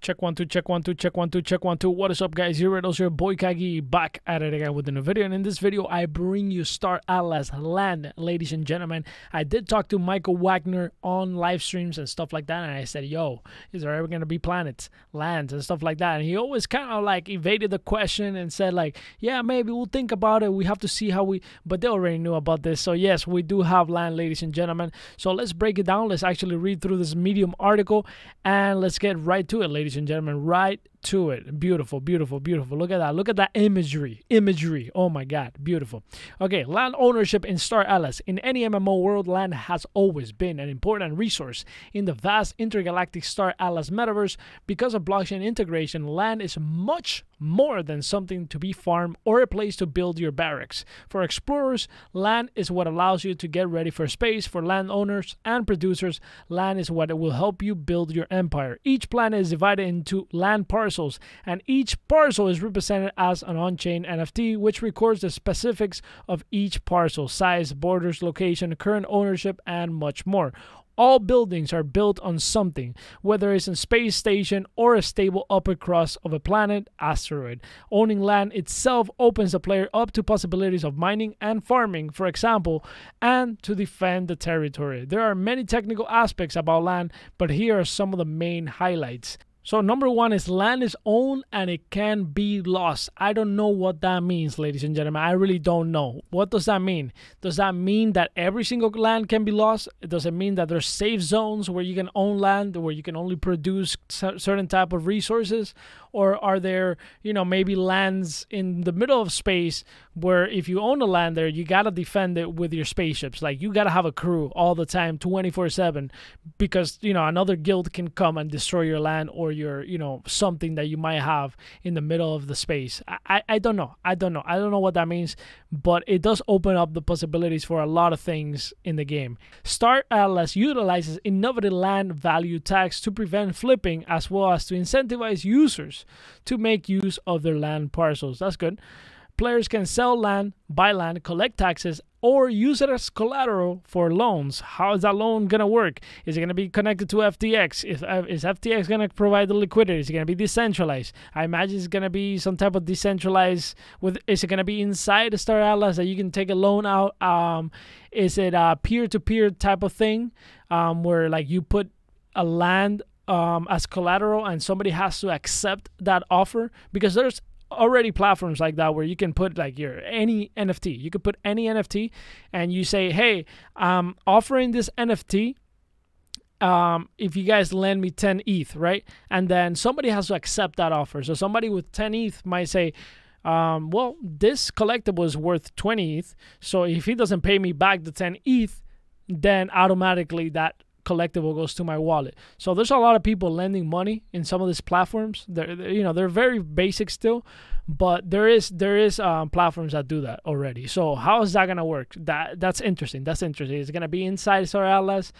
Check 1 2 check 1 2 check 1 2 check 1 2. What is up, guys? Here it is, your boy Kagi, back at it again with another video. And in this video I bring you Star Atlas land, ladies and gentlemen. I did talk to Michael Wagner on live streams and stuff like that, and I said, yo, is there ever going to be planets, lands and stuff like that? And he always kind of like evaded the question and said like, yeah, maybe we'll think about it, we have to see how we, but they already knew about this. So yes, we do have land, ladies and gentlemen. So let's break it down, let's actually read through this Medium article and let's get right to it, ladies and gentlemen, right to it. Beautiful, beautiful, beautiful. Look at that, look at that imagery. Oh my god, beautiful. Okay, land ownership in Star Atlas. In any MMO world, land has always been an important resource in the vast intergalactic Star Atlas metaverse. Because of blockchain integration, land is much more than something to be farmed or a place to build your barracks. For explorers, land is what allows you to get ready for space. For landowners and producers, land is what will help you build your empire. Each planet is divided into land parcels, and each parcel is represented as an on-chain NFT, which records the specifics of each parcel, size, borders, location, current ownership, and much more. All buildings are built on something, whether it's a space station or a stable upper crust of a planet, asteroid. Owning land itself opens the player up to possibilities of mining and farming, for example, and to defend the territory. There are many technical aspects about land, but here are some of the main highlights. So number one is land is owned and it can be lost. I don't know what that means, ladies and gentlemen. I really don't know. What does that mean? Does that mean that every single land can be lost? Does it mean that there's safe zones where you can own land, where you can only produce certain type of resources? Or are there, you know, maybe lands in the middle of space where if you own a land there, you got to defend it with your spaceships. Like, you got to have a crew all the time, 24/7, because, you know, another guild can come and destroy your land or your, you know, something that you might have in the middle of the space. I don't know. I don't know what that means, but it does open up the possibilities for a lot of things in the game. Star Atlas utilizes innovative land value tax to prevent flipping, as well as to incentivize users to make use of their land parcels. That's good. Players can sell land, buy land, collect taxes, or use it as collateral for loans. How is that loan going to work? Is it going to be connected to FTX? Is FTX going to provide the liquidity? Is it going to be decentralized? I imagine it's going to be some type of decentralized. Is it going to be inside Star Atlas that you can take a loan out? Is it a peer-to-peer type of thing where like you put a land as collateral and somebody has to accept that offer? Because there's already platforms like that where you can put like your any NFT and you say, hey, I'm offering this NFT if you guys lend me 10 ETH, right? And then somebody has to accept that offer. So somebody with 10 ETH might say, well, this collectible is worth 20 ETH, so if he doesn't pay me back the 10 ETH, then automatically that collectible goes to my wallet. So there's a lot of people lending money in some of these platforms. They're, you know, they're very basic still, but there is platforms that do that already. So how is that gonna work? That's interesting. That's interesting. Is it gonna be inside Star Atlas?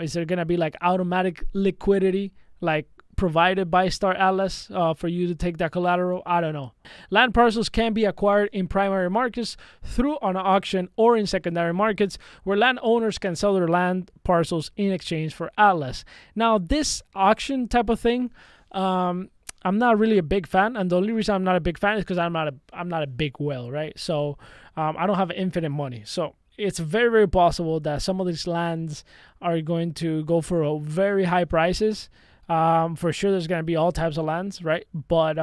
Is there gonna be like automatic liquidity like provided by Star Atlas for you to take that collateral? I don't know. Land parcels can be acquired in primary markets through an auction or in secondary markets where land owners can sell their land parcels in exchange for Atlas. Now, this auction type of thing, I'm not really a big fan, and the only reason I'm not a big fan is because I'm not a big whale, right? So I don't have infinite money. So it's very, very possible that some of these lands are going to go for very high prices. For sure there's going to be all types of lands, right? But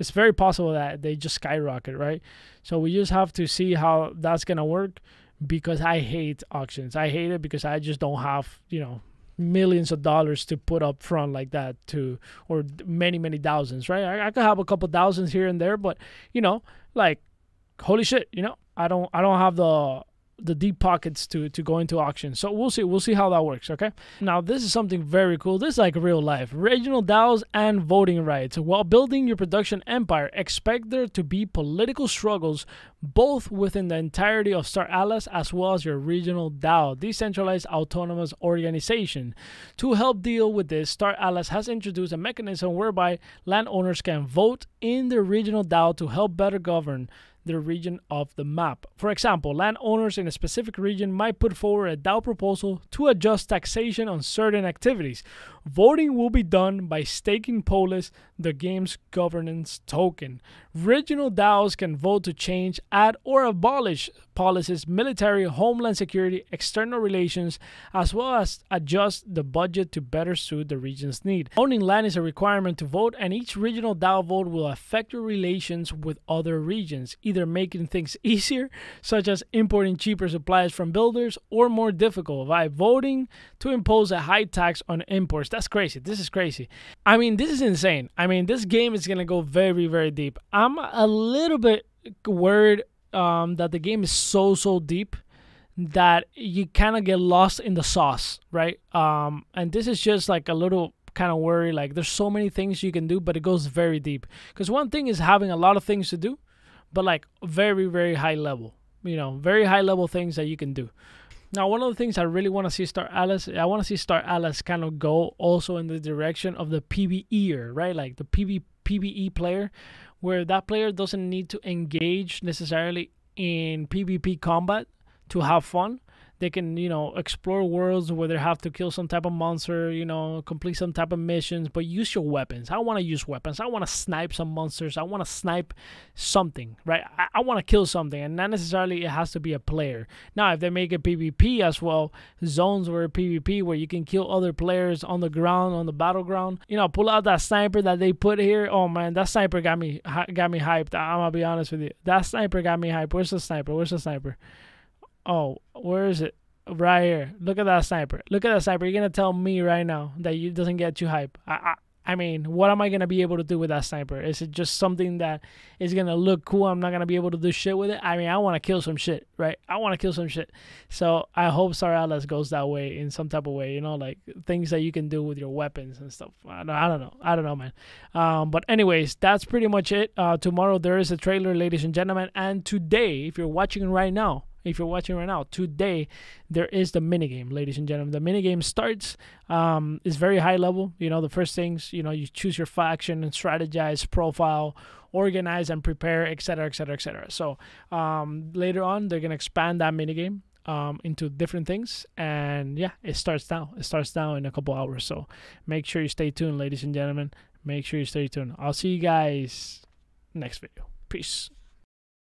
it's very possible that they just skyrocket, right? So we just have to see how that's going to work, because I hate auctions. I hate it because I just don't have, you know, millions of dollars to put up front like that, to, or many thousands, right? I could have a couple thousands here and there, but, you know, like, holy shit, you know, I don't have the deep pockets to go into auction. So we'll see how that works. Okay, now this is something very cool. This is like real life. Regional DAOs and voting rights. While building your production empire, expect there to be political struggles both within the entirety of Star Atlas as well as your regional DAO, decentralized autonomous organization. To help deal with this, Star Atlas has introduced a mechanism whereby landowners can vote in the regional DAO to help better govern the region of the map. For example, landowners in a specific region might put forward a DAO proposal to adjust taxation on certain activities. Voting will be done by staking Polis, the game's governance token. Regional DAOs can vote to change, add, or abolish Polis's military, homeland security, external relations, as well as adjust the budget to better suit the region's need. Owning land is a requirement to vote, and each regional DAO vote will affect your relations with other regions, either making things easier, such as importing cheaper supplies from builders, or more difficult by voting to impose a high tax on imports. That's crazy. This is crazy. I mean, this is insane. I mean, this game is going to go very, very deep. I'm a little bit worried that the game is so deep that you kind of get lost in the sauce, right? And this is just like a little kind of worry. Like, there's so many things you can do, but it goes very deep. Because one thing is having a lot of things to do, but like very, very high level, you know, very high level things that you can do. Now, one of the things I really want to see Star Atlas, I want to see Star Atlas kind of go also in the direction of the PBE, right? Like the PBE player, where that player doesn't need to engage necessarily in PvP combat to have fun. They can, you know, explore worlds where they have to kill some type of monster, you know, complete some type of missions, but use your weapons. I want to use weapons. I want to snipe some monsters. I want to snipe something, right? I want to kill something, and not necessarily it has to be a player. Now, if they make a PvP as well, zones where PvP, where you can kill other players on the ground, on the battleground, you know, pull out that sniper that they put here. Oh, man, that sniper got me hyped. I'm going to be honest with you. That sniper got me hyped. Where's the sniper? Where's the sniper? Oh, where is it? Right here. Look at that sniper. Look at that sniper. You're going to tell me right now that it doesn't get you hype. I mean, what am I going to be able to do with that sniper? Is it just something that is going to look cool? I'm not going to be able to do shit with it? I mean, I want to kill some shit, right? I want to kill some shit. So I hope Star Atlas goes that way in some type of way, you know, like things that you can do with your weapons and stuff. I don't know. I don't know, man. But anyways, that's pretty much it. Tomorrow there is a trailer, ladies and gentlemen. And today, if you're watching right now, today there is the minigame, ladies and gentlemen. The minigame starts, it's very high level. You know, the first things, you know, you choose your faction and strategize, profile, organize and prepare, etc., etc., etc. So later on, they're going to expand that minigame into different things. And yeah, it starts now. It starts now in a couple hours. So make sure you stay tuned, ladies and gentlemen. Make sure you stay tuned. I'll see you guys next video. Peace.